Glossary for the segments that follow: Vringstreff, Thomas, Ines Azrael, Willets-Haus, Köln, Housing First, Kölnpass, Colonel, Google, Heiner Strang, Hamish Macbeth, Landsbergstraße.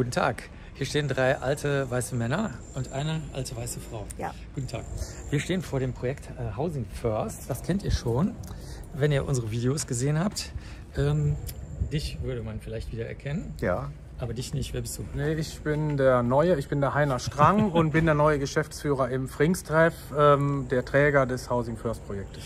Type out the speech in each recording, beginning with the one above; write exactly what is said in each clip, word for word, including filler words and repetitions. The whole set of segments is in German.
Guten Tag. Hier stehen drei alte weiße Männer und eine alte weiße Frau. Ja. Guten Tag. Wir stehen vor dem Projekt äh, Housing First. Das kennt ihr schon, wenn ihr unsere Videos gesehen habt. Ähm, dich würde man vielleicht wieder erkennen. Ja. Aber dich nicht. Wer bist du? Nee, ich bin der Neue. Ich bin der Heiner Strang und bin der neue Geschäftsführer im Vringstreff, ähm, der Träger des Housing First Projektes.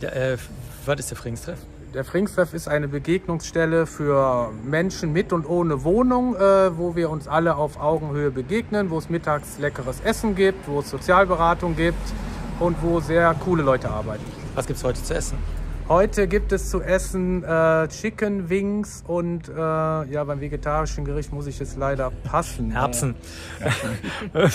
Der, äh, was ist der Vringstreff? Der Vringstreff ist eine Begegnungsstelle für Menschen mit und ohne Wohnung, äh, wo wir uns alle auf Augenhöhe begegnen, wo es mittags leckeres Essen gibt, wo es Sozialberatung gibt und wo sehr coole Leute arbeiten. Was gibt es heute zu essen? Heute gibt es zu essen äh, Chicken Wings und äh, ja, beim vegetarischen Gericht muss ich jetzt leider passen. Erbsen. Äh,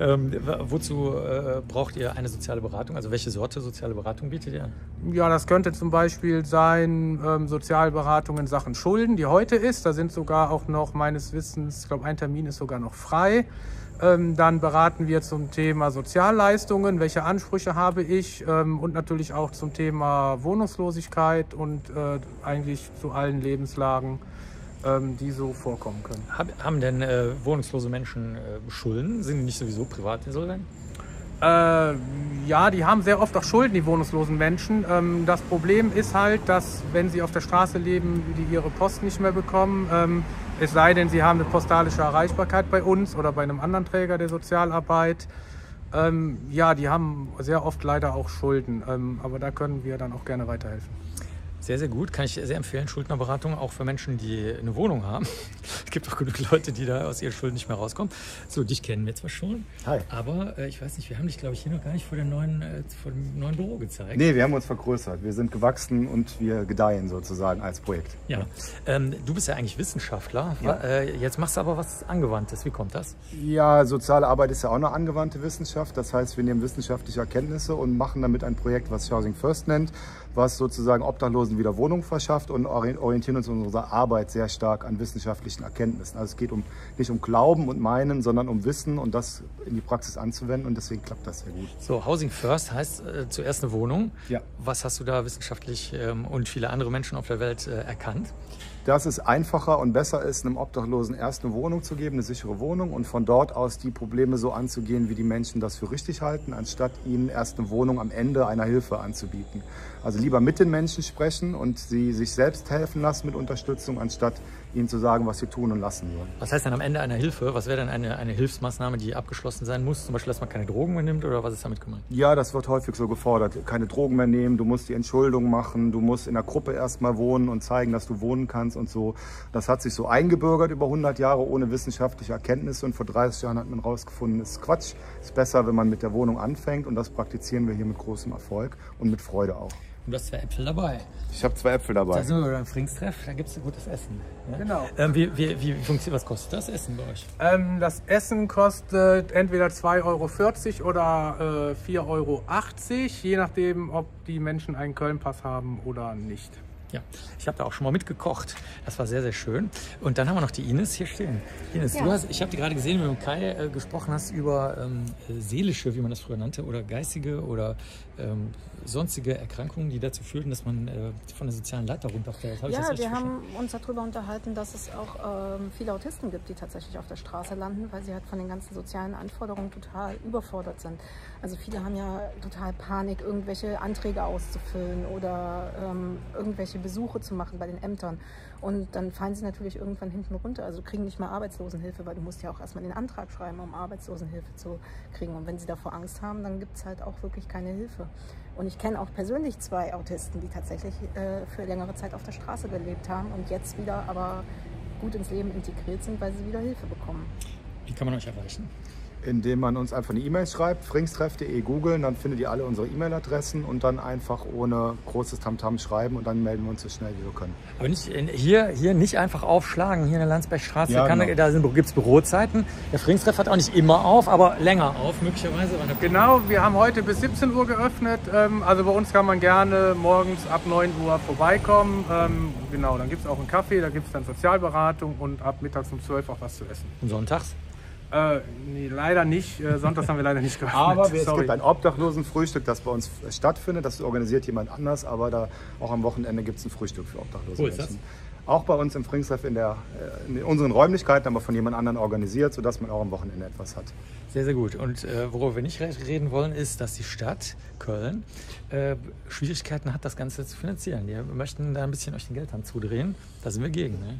ähm, wozu äh, braucht ihr eine soziale Beratung? Also welche Sorte soziale Beratung bietet ihr an? Ja, das könnte zum Beispiel sein ähm, Sozialberatung in Sachen Schulden, die heute ist. Da sind sogar auch noch meines Wissens, ich glaube ein Termin ist sogar noch frei. Ähm, dann beraten wir zum Thema Sozialleistungen, welche Ansprüche habe ich ähm, und natürlich auch zum Thema Wohnungslosigkeit und äh, eigentlich zu allen Lebenslagen, ähm, die so vorkommen können. Hab, haben denn äh, wohnungslose Menschen äh, Schulden? Sind die nicht sowieso privatinsolvent? Äh, ja, die haben sehr oft auch Schulden, die wohnungslosen Menschen. Ähm, das Problem ist halt, dass wenn sie auf der Straße leben, die ihre Post nicht mehr bekommen, ähm, es sei denn, sie haben eine postalische Erreichbarkeit bei uns oder bei einem anderen Träger der Sozialarbeit. Ähm, ja, die haben sehr oft leider auch Schulden, ähm, aber da können wir dann auch gerne weiterhelfen. Sehr, sehr gut. Kann ich sehr empfehlen, Schuldnerberatung auch für Menschen, die eine Wohnung haben. Es gibt auch genug Leute, die da aus ihren Schulden nicht mehr rauskommen. So, dich kennen wir zwar schon, Hi. aber äh, ich weiß nicht, wir haben dich, glaube ich, hier noch gar nicht vor dem, neuen, äh, vor dem neuen Büro gezeigt. Nee, wir haben uns vergrößert. Wir sind gewachsen und wir gedeihen sozusagen als Projekt. Ja, ja. Ähm, du bist ja eigentlich Wissenschaftler. Ja. Äh, jetzt machst du aber was Angewandtes. Wie kommt das? Ja, soziale Arbeit ist ja auch eine angewandte Wissenschaft. Das heißt, wir nehmen wissenschaftliche Erkenntnisse und machen damit ein Projekt, was Housing First nennt, was sozusagen Obdachlosen wieder Wohnung verschafft und orientieren uns in unserer Arbeit sehr stark an wissenschaftlichen Erkenntnissen. Also es geht um, nicht um Glauben und Meinen, sondern um Wissen und das in die Praxis anzuwenden und deswegen klappt das sehr gut. So, Housing First heißt äh, zuerst eine Wohnung. Ja. Was hast du da wissenschaftlich ähm, und viele andere Menschen auf der Welt äh, erkannt? Dass es einfacher und besser ist, einem Obdachlosen erst eine Wohnung zu geben, eine sichere Wohnung und von dort aus die Probleme so anzugehen, wie die Menschen das für richtig halten, anstatt ihnen erst eine Wohnung am Ende einer Hilfe anzubieten. Also lieber mit den Menschen sprechen und sie sich selbst helfen lassen mit Unterstützung, anstatt ihnen zu sagen, was sie tun und lassen sollen. Was heißt denn am Ende einer Hilfe? Was wäre denn eine, eine Hilfsmaßnahme, die abgeschlossen sein muss? Zum Beispiel, dass man keine Drogen mehr nimmt oder was ist damit gemeint? Ja, das wird häufig so gefordert. Keine Drogen mehr nehmen, du musst die Entschuldung machen, du musst in der Gruppe erstmal wohnen und zeigen, dass du wohnen kannst. Und so. Das hat sich so eingebürgert über hundert Jahre ohne wissenschaftliche Erkenntnisse und vor dreißig Jahren hat man rausgefunden, das ist Quatsch, ist besser, wenn man mit der Wohnung anfängt und das praktizieren wir hier mit großem Erfolg und mit Freude auch. Und du hast zwei Äpfel dabei. Ich habe zwei Äpfel dabei. Da sind wir beim Vringstreff, da gibt es gutes Essen. Ja? Genau. Ähm, wie, wie, wie funktioniert, was kostet das Essen bei euch? Ähm, das Essen kostet entweder zwei Euro vierzig oder äh, vier Euro achtzig, je nachdem, ob die Menschen einen Kölnpass haben oder nicht. Ja, ich habe da auch schon mal mitgekocht. Das war sehr, sehr schön. Und dann haben wir noch die Ines hier stehen. Ines, ja. du hast, ich habe die gerade gesehen, wenn du mit Kai äh, gesprochen hast über ähm, seelische, wie man das früher nannte, oder geistige oder ähm, sonstige Erkrankungen, die dazu führten, dass man äh, von der sozialen Leiter runterfällt. Hab ja, ich das wir haben uns darüber unterhalten, dass es auch ähm, viele Autisten gibt, die tatsächlich auf der Straße landen, weil sie halt von den ganzen sozialen Anforderungen total überfordert sind. Also viele haben ja total Panik, irgendwelche Anträge auszufüllen oder ähm, irgendwelche Besuche zu machen bei den Ämtern und dann fallen sie natürlich irgendwann hinten runter, also kriegen nicht mal Arbeitslosenhilfe, weil du musst ja auch erstmal den Antrag schreiben, um Arbeitslosenhilfe zu kriegen und wenn sie davor Angst haben, dann gibt es halt auch wirklich keine Hilfe. Und ich kenne auch persönlich zwei Autisten, die tatsächlich äh, für längere Zeit auf der Straße gelebt haben und jetzt wieder aber gut ins Leben integriert sind, weil sie wieder Hilfe bekommen. Wie kann man euch erreichen? Indem man uns einfach eine E-Mail schreibt, vringstreff punkt de googeln, dann findet ihr alle unsere E-Mail-Adressen und dann einfach ohne großes Tamtam schreiben und dann melden wir uns so schnell wie wir können. Aber nicht, hier, hier nicht einfach aufschlagen, hier in der Landsbergstraße, ja, kann, genau. da gibt es Bürozeiten. Der Vringstreff hat auch nicht immer auf, aber länger auf möglicherweise. Genau, wir haben heute bis siebzehn Uhr geöffnet, also bei uns kann man gerne morgens ab neun Uhr vorbeikommen. Genau, dann gibt es auch einen Kaffee, da gibt es dann Sozialberatung und ab mittags um zwölf auch was zu essen. Und sonntags? Äh, nee, leider nicht. Äh, sonntags haben wir leider nicht geöffnet. Aber wir, es gibt ein Obdachlosenfrühstück, das bei uns stattfindet. Das organisiert jemand anders, aber da auch am Wochenende gibt es ein Frühstück für Obdachlose. Wo ist das? auch bei uns im Vringstreff in, der, in unseren Räumlichkeiten, aber von jemand anderem organisiert, sodass man auch am Wochenende etwas hat. Sehr, sehr gut. Und äh, worüber wir nicht reden wollen, ist, dass die Stadt Köln äh, Schwierigkeiten hat, das Ganze zu finanzieren. Wir möchten da ein bisschen euch den Geldhahn zudrehen. Da sind wir gegen, ne?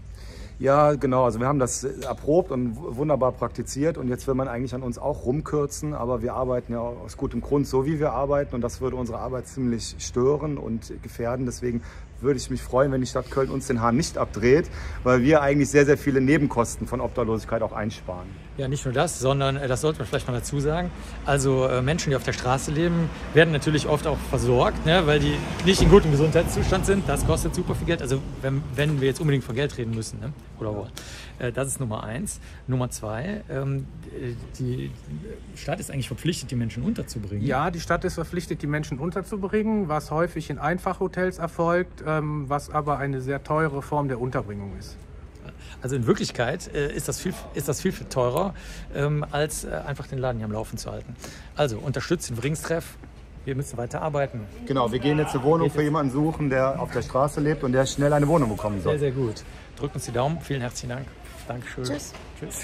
Ja, genau. Also wir haben das erprobt und wunderbar praktiziert und jetzt will man eigentlich an uns auch rumkürzen, aber wir arbeiten ja aus gutem Grund so, wie wir arbeiten und das würde unsere Arbeit ziemlich stören und gefährden. Deswegen würde ich mich freuen, wenn die Stadt Köln uns den Hahn nicht abdreht, weil wir eigentlich sehr, sehr viele Nebenkosten von Obdachlosigkeit auch einsparen. Ja, nicht nur das, sondern das sollte man vielleicht mal dazu sagen. Also äh, Menschen, die auf der Straße leben, werden natürlich oft auch versorgt, ne, weil die nicht in gutem Gesundheitszustand sind. Das kostet super viel Geld. Also wenn, wenn wir jetzt unbedingt von Geld reden müssen, ne, oder wollen. Äh, das ist Nummer eins. Nummer zwei, ähm, die, die Stadt ist eigentlich verpflichtet, die Menschen unterzubringen. Ja, die Stadt ist verpflichtet, die Menschen unterzubringen, was häufig in Einfachhotels erfolgt, was aber eine sehr teure Form der Unterbringung ist. Also in Wirklichkeit ist das viel, ist das viel, viel teurer, als einfach den Laden hier am Laufen zu halten. Also unterstützt den Vringstreff. Wir müssen weiter arbeiten. Genau, wir gehen jetzt eine Wohnung für jemanden suchen, der auf der Straße lebt und der schnell eine Wohnung bekommen soll. Sehr, sehr gut. Drückt uns die Daumen. Vielen herzlichen Dank. Dankeschön. Tschüss. Tschüss.